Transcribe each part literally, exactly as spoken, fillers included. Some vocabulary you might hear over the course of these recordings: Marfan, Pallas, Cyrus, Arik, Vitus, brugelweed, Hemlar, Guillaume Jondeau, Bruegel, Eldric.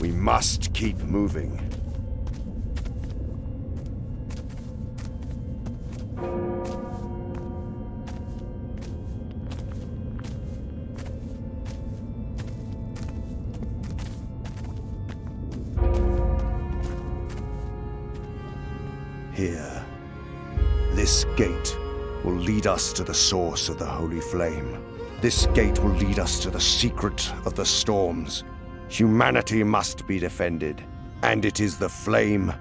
We must keep moving. Here, this gate will lead us to the source of the Holy Flame. This gate will lead us to the secret of the storms. Humanity must be defended, and it is the flame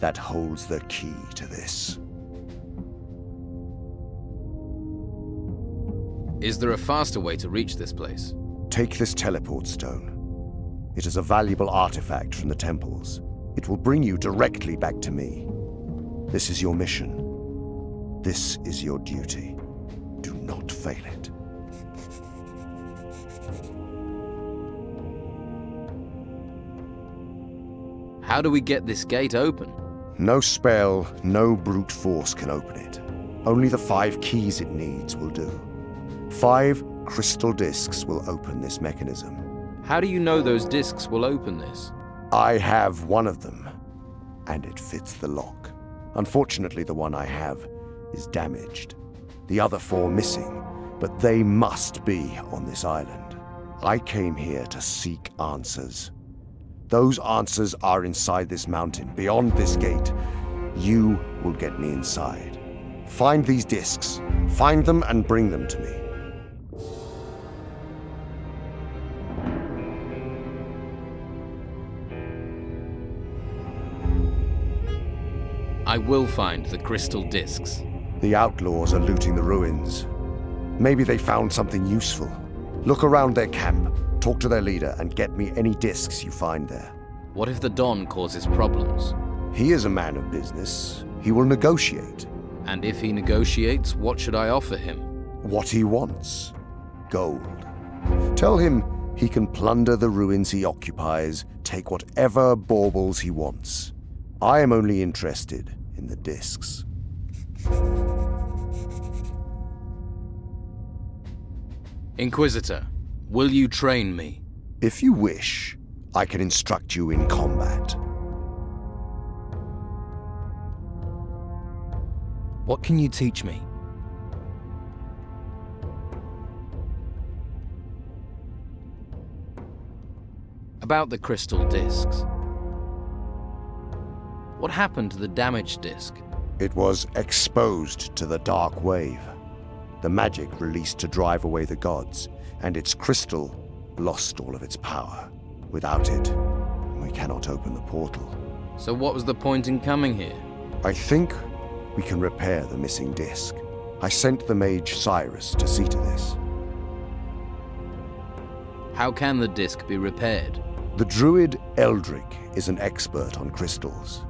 that holds the key to this. Is there a faster way to reach this place? Take this teleport stone. It is a valuable artifact from the temples. It will bring you directly back to me. This is your mission. This is your duty. Do not fail it. How do we get this gate open? No spell, no brute force can open it. Only the five keys it needs will do. Five crystal discs will open this mechanism. How do you know those discs will open this? I have one of them, and it fits the lock. Unfortunately, the one I have is damaged. The other four missing, but they must be on this island. I came here to seek answers. Those answers are inside this mountain, beyond this gate. You will get me inside. Find these discs. Find them and bring them to me. I will find the crystal discs. The outlaws are looting the ruins. Maybe they found something useful. Look around their camp. Talk to their leader and get me any discs you find there. What if the Don causes problems? He is a man of business. He will negotiate. And if he negotiates, what should I offer him? What he wants. Gold. Tell him he can plunder the ruins he occupies, take whatever baubles he wants. I am only interested in the discs. Inquisitor. Will you train me? If you wish, I can instruct you in combat. What can you teach me? About the crystal discs. What happened to the damaged disc? It was exposed to the dark wave. The magic released to drive away the gods, and its crystal lost all of its power. Without it, we cannot open the portal. So what was the point in coming here? I think we can repair the missing disc. I sent the mage Cyrus to see to this. How can the disc be repaired? The druid Eldric is an expert on crystals.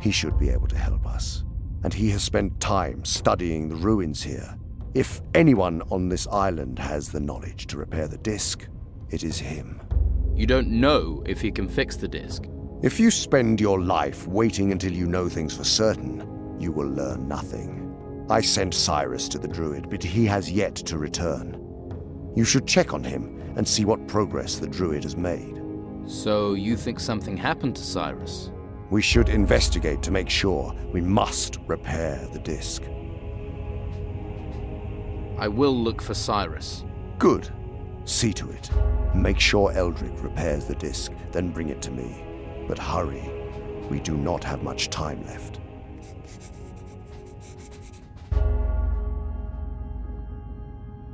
He should be able to help us, and he has spent time studying the ruins here. If anyone on this island has the knowledge to repair the disc, it is him. You don't know if he can fix the disc? If you spend your life waiting until you know things for certain, you will learn nothing. I sent Cyrus to the druid, but he has yet to return. You should check on him and see what progress the druid has made. So you think something happened to Cyrus? We should investigate to make sure. We must repair the disc. I will look for Cyrus. Good. See to it. Make sure Eldric repairs the disc, then bring it to me. But hurry. We do not have much time left.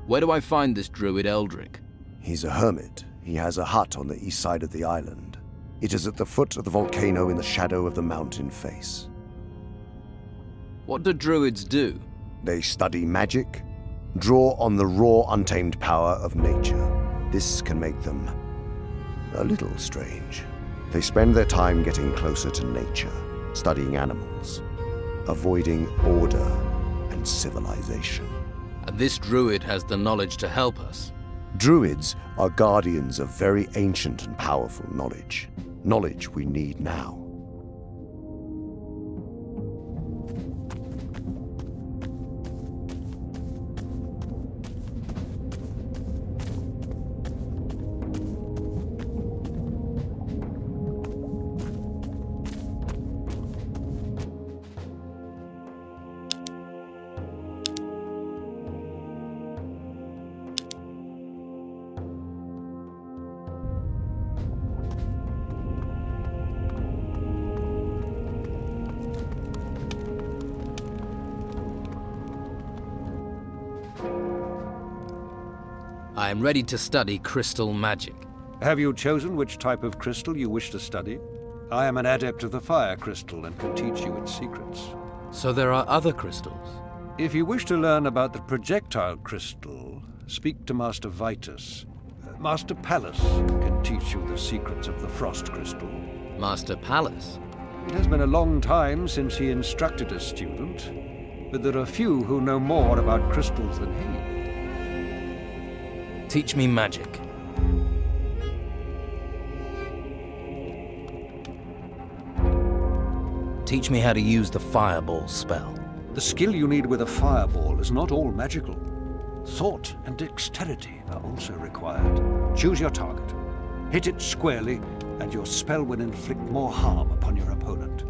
Where do I find this druid Eldric? He's a hermit. He has a hut on the east side of the island. It is at the foot of the volcano in the shadow of the mountain face. What do druids do? They study magic. Draw on the raw, untamed power of nature. This can make them a little strange. They spend their time getting closer to nature, studying animals, avoiding order and civilization. And this druid has the knowledge to help us. Druids are guardians of very ancient and powerful knowledge. Knowledge we need now. I am ready to study crystal magic. Have you chosen which type of crystal you wish to study? I am an adept of the fire crystal and can teach you its secrets. So there are other crystals? If you wish to learn about the projectile crystal, speak to Master Vitus. Master Pallas can teach you the secrets of the frost crystal. Master Pallas? It has been a long time since he instructed a student, but there are few who know more about crystals than he. Teach me magic. Teach me how to use the fireball spell. The skill you need with a fireball is not all magical. Thought and dexterity are also required. Choose your target, hit it squarely, and your spell will inflict more harm upon your opponent.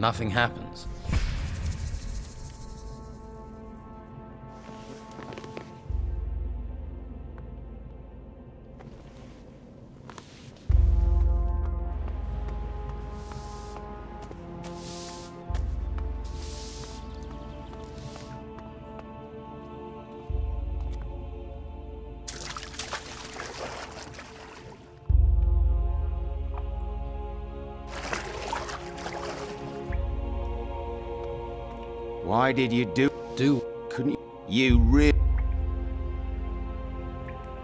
Nothing happens. Why did you do? Do? Couldn't you? You really?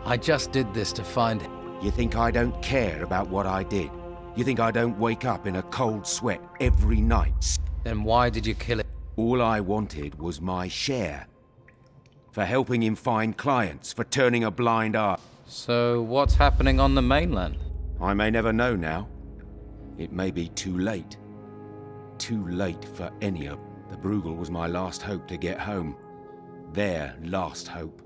I just did this to find. You think I don't care about what I did? You think I don't wake up in a cold sweat every night? Then why did you kill it? All I wanted was my share. For helping him find clients, for turning a blind eye. So what's happening on the mainland? I may never know now. It may be too late. Too late for any of. The Bruegel was my last hope to get home. Their last hope.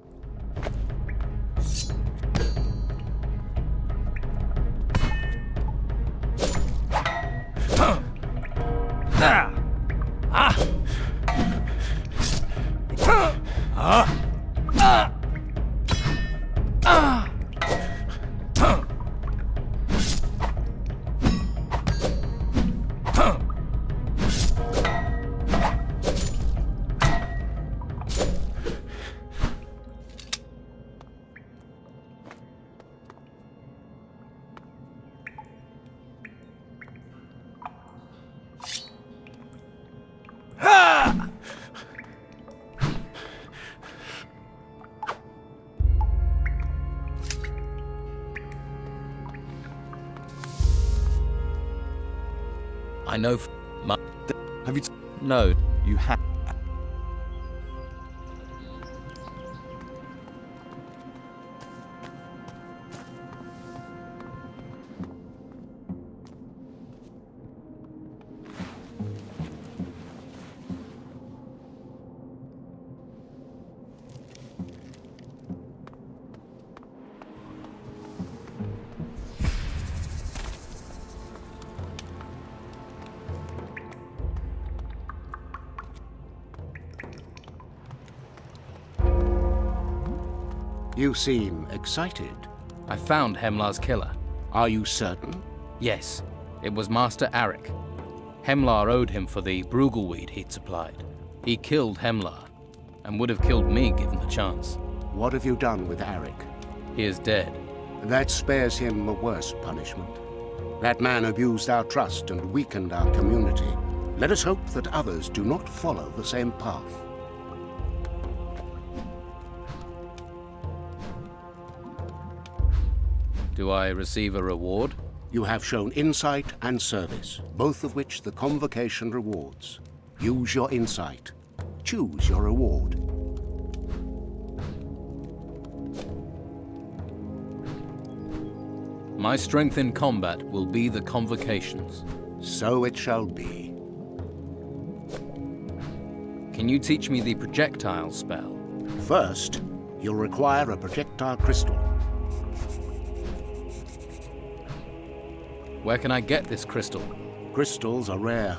I know. Have you? No, you have. You seem excited. I found Hemlar's killer. Are you certain? Yes. It was Master Arik. Hemlar owed him for the brugelweed he'd supplied. He killed Hemlar, and would have killed me given the chance. What have you done with Arik? He is dead. That spares him a worse punishment. That man abused our trust and weakened our community. Let us hope that others do not follow the same path. Do I receive a reward? You have shown insight and service, both of which the Convocation rewards. Use your insight. Choose your reward. My strength in combat will be the Convocation's. So it shall be. Can you teach me the projectile spell? First, you'll require a projectile crystal. Where can I get this crystal? Crystals are rare.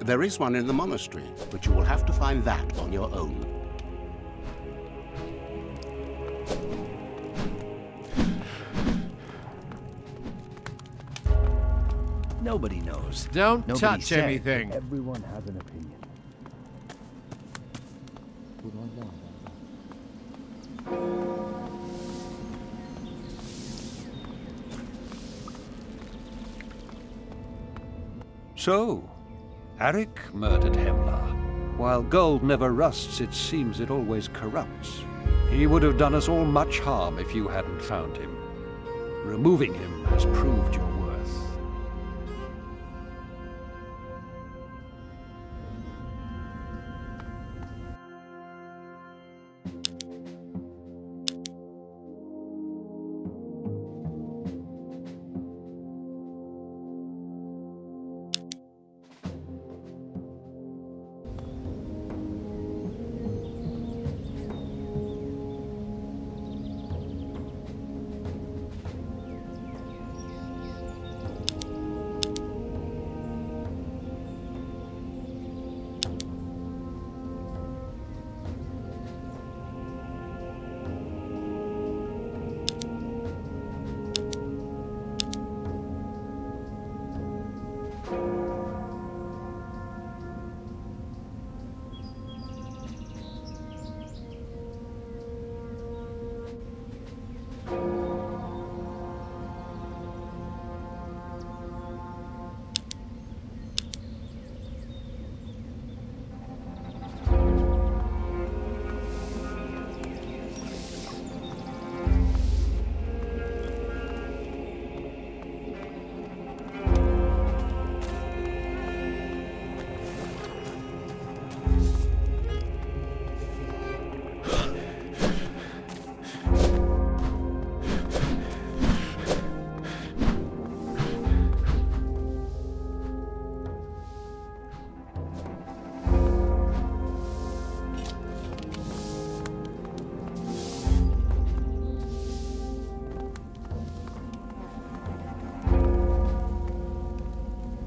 There is one in the monastery, but you will have to find that on your own. Nobody knows. Don't Nobody touch said. anything. Everyone has an opinion. So, Arik murdered Hemlar. While gold never rusts, it seems it always corrupts. He would have done us all much harm if you hadn't found him. Removing him has proved your worth.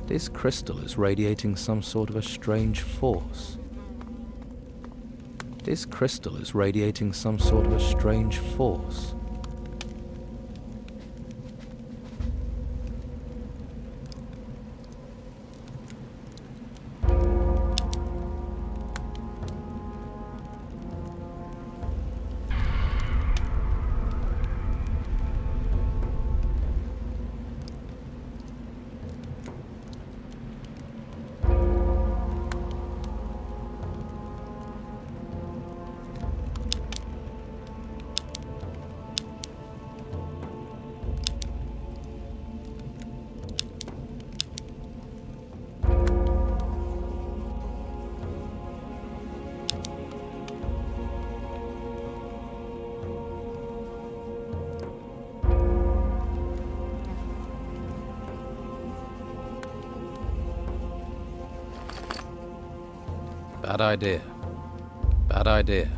This crystal is radiating some sort of a strange force. This crystal is radiating some sort of a strange force. Bad idea. Bad idea.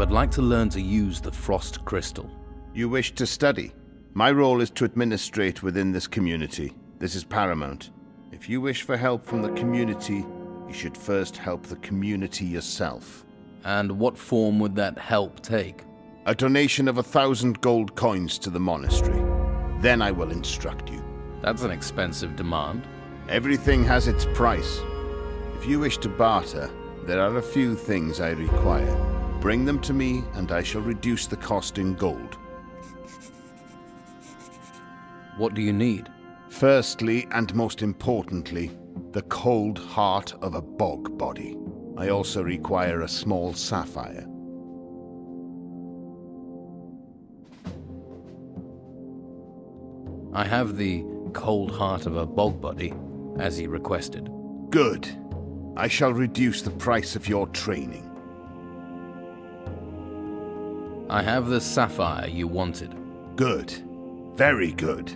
would like to learn to use the frost crystal. You wish to study? My role is to administrate within this community. This is paramount. If you wish for help from the community, you should first help the community yourself. And what form would that help take? A donation of a thousand gold coins to the monastery. Then I will instruct you. That's an expensive demand. Everything has its price. If you wish to barter, there are a few things I require. Bring them to me, and I shall reduce the cost in gold. What do you need? Firstly, and most importantly, the cold heart of a bog body. I also require a small sapphire. I have the cold heart of a bog body, as he requested. Good. I shall reduce the price of your training. I have the sapphire you wanted. Good. Very good.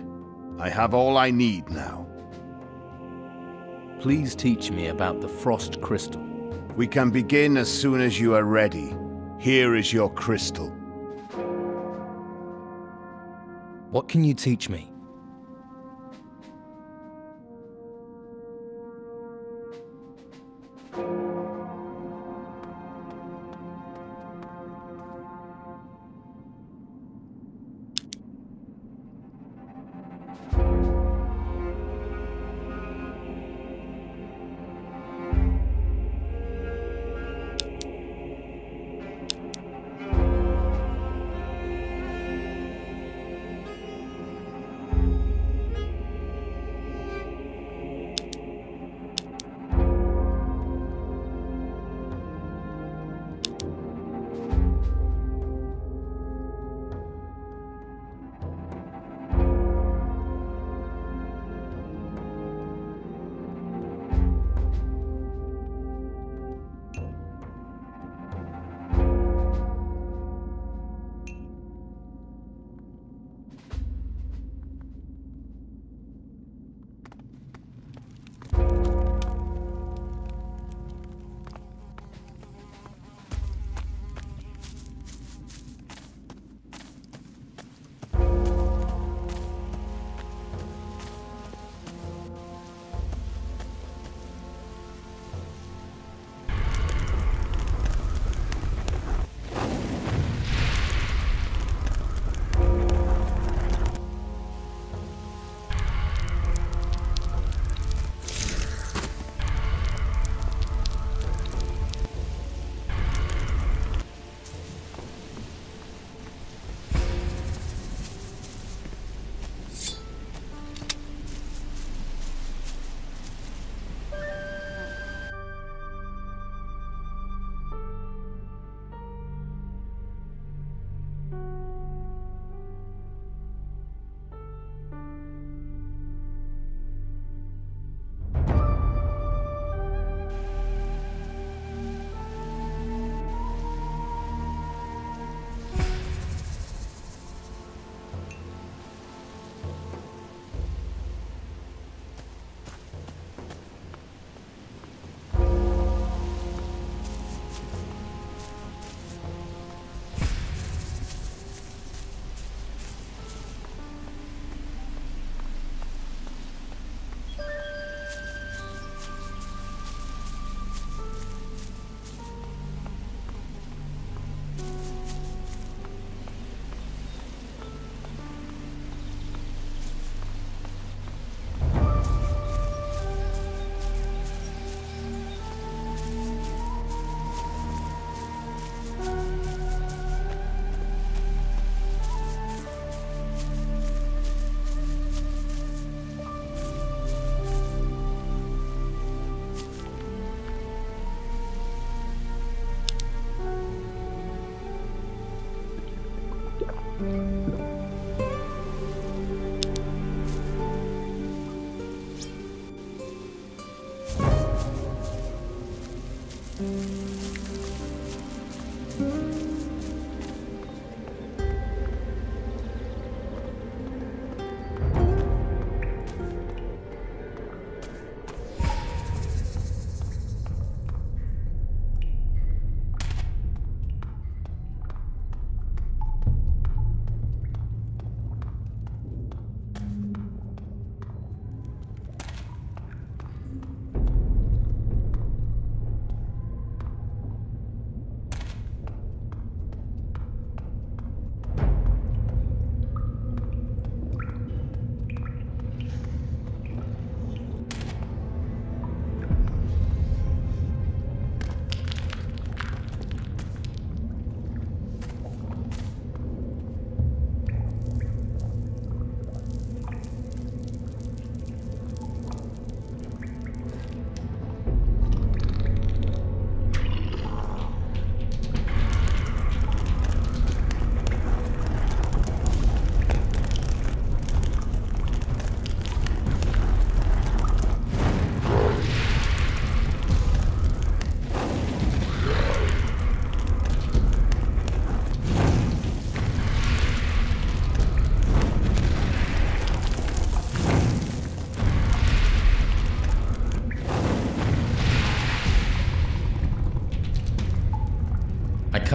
I have all I need now. Please teach me about the frost crystal. We can begin as soon as you are ready. Here is your crystal. What can you teach me?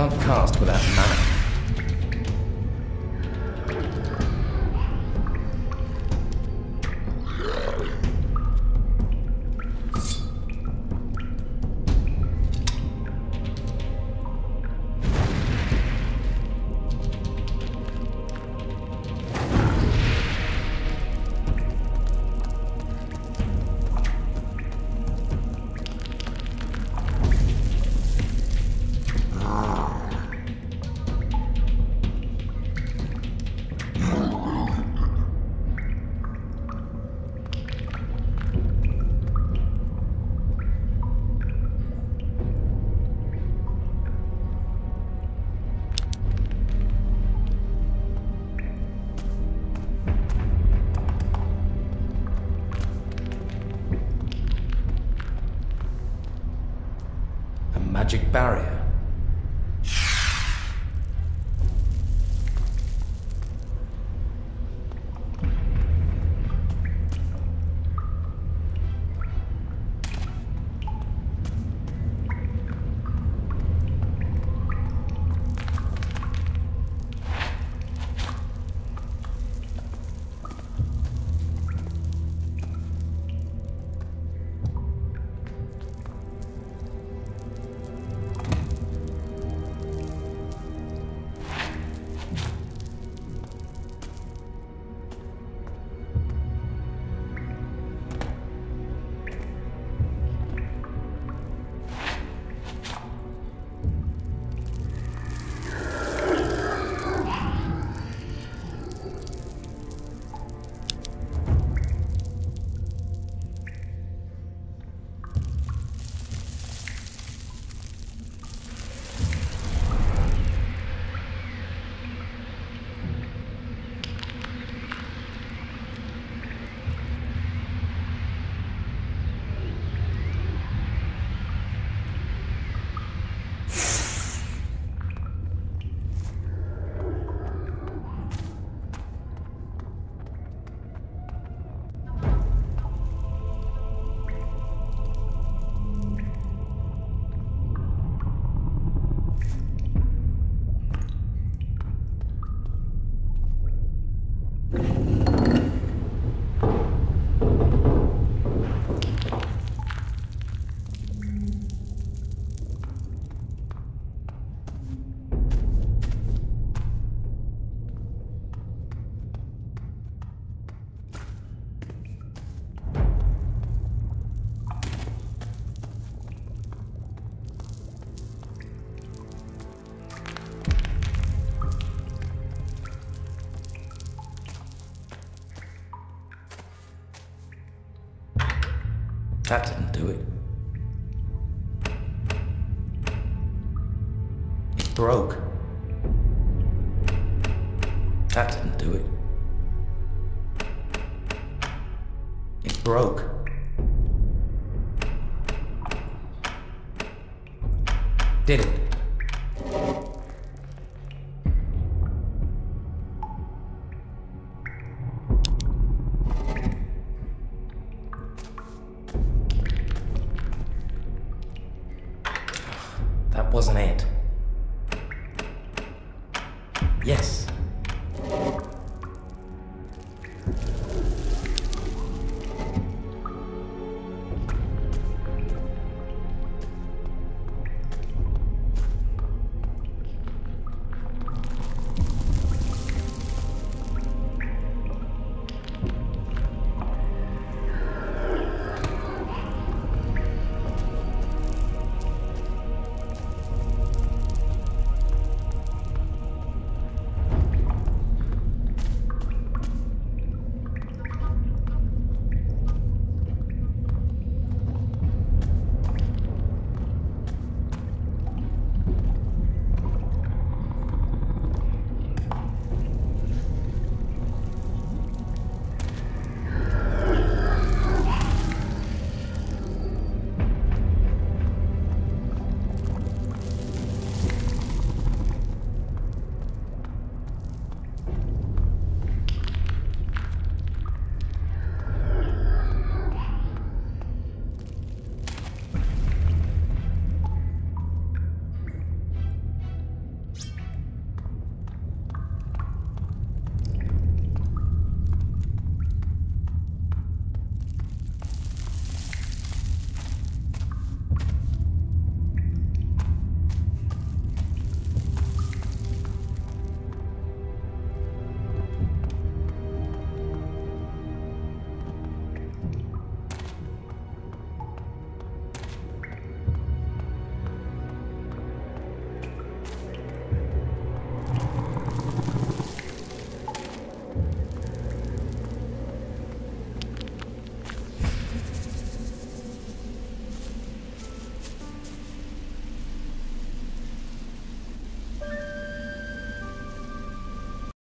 can't cast without mana. Magic barrier. That didn't do it. It broke. That didn't do it. It broke. Did it? Wasn't it? Yes.